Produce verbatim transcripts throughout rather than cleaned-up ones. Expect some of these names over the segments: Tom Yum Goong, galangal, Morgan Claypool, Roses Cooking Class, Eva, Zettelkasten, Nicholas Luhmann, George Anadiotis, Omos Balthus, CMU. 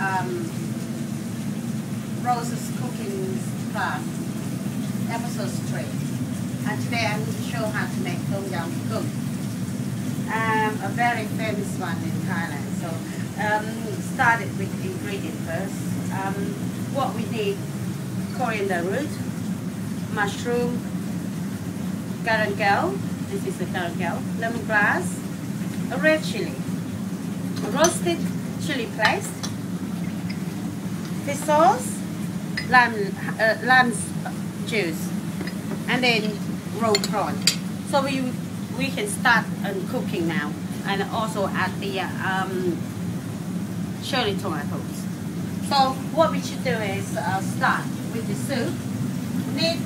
um, Roses Cooking Class, episode three. And today I'm going to show how to make Tom Yum Goong, um, a very famous one in Thailand. So, um, started with ingredient first. Um, what we need: coriander root, mushroom, galangal, this is the galangal, lemongrass, a red chili, a roasted chili paste, fish sauce, lime, uh, lime juice, and then raw prawn. So we we can start on cooking now, and also add the um, cherry tomatoes. So what we should do is uh, start with the soup. We need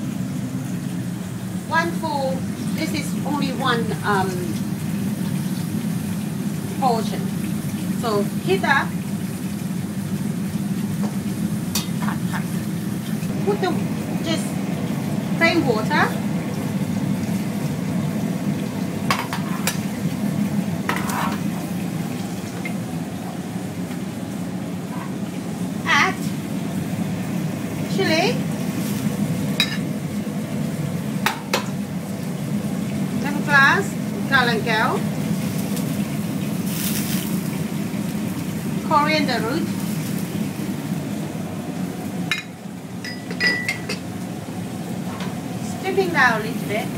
one full. This is only one um, portion. So heat up. Put the just plain water. Add chili, lemongrass, galangal, coriander root, stripping down a little bit,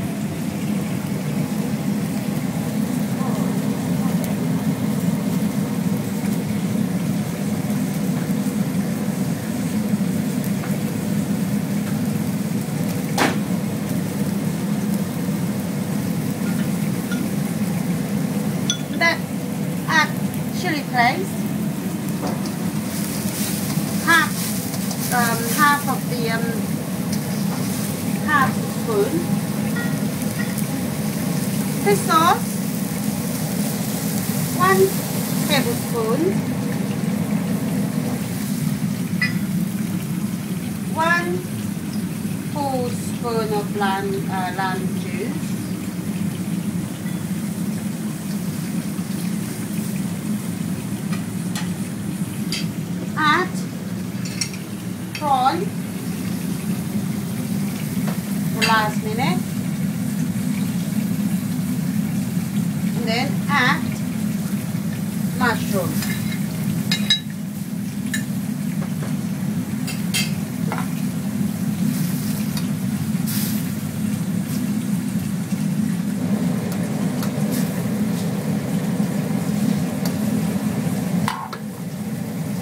then add chili paste. Um, half of the um, half spoon, fish sauce, one tablespoon, one full spoon of lime uh, lime juice. Add prawn, the last minute, and then add mushrooms.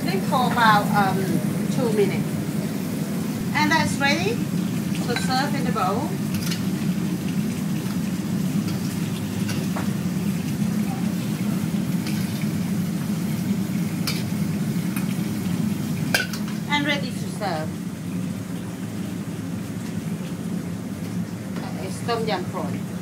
Think for about um, two minutes. And that's ready to serve in the bowl. And ready to serve. It's Tom Yum prawn.